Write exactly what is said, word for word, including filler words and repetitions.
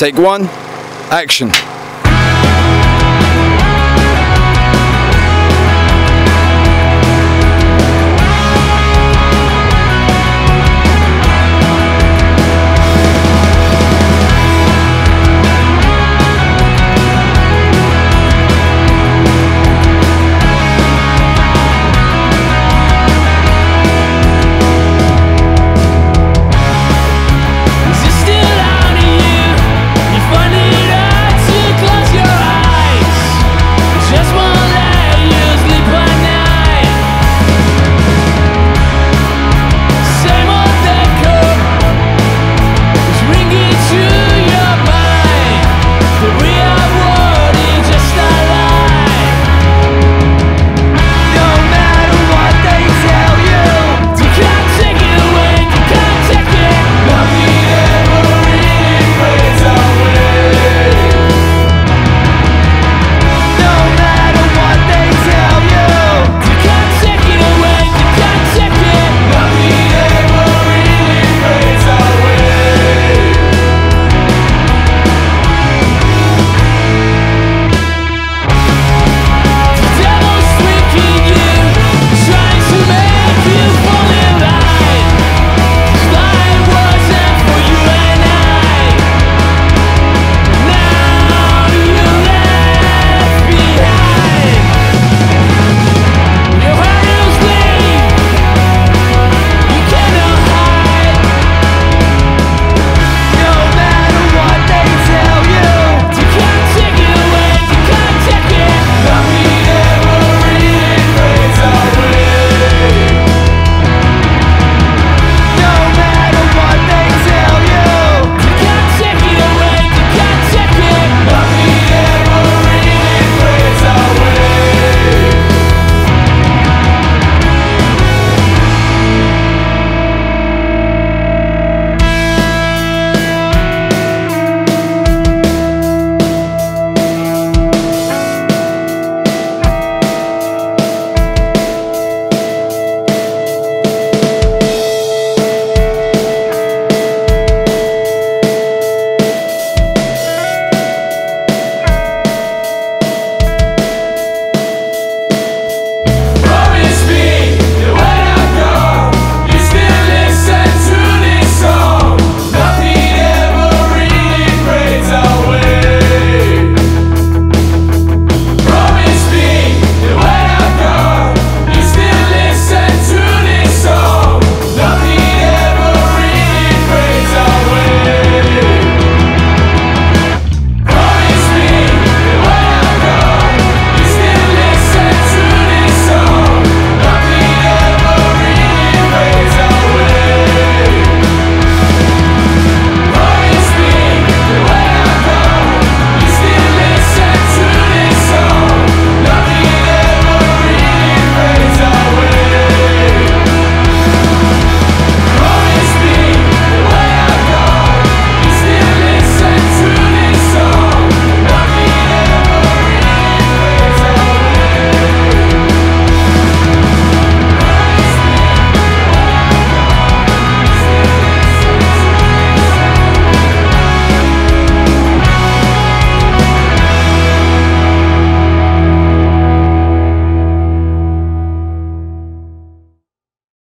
Take one, action.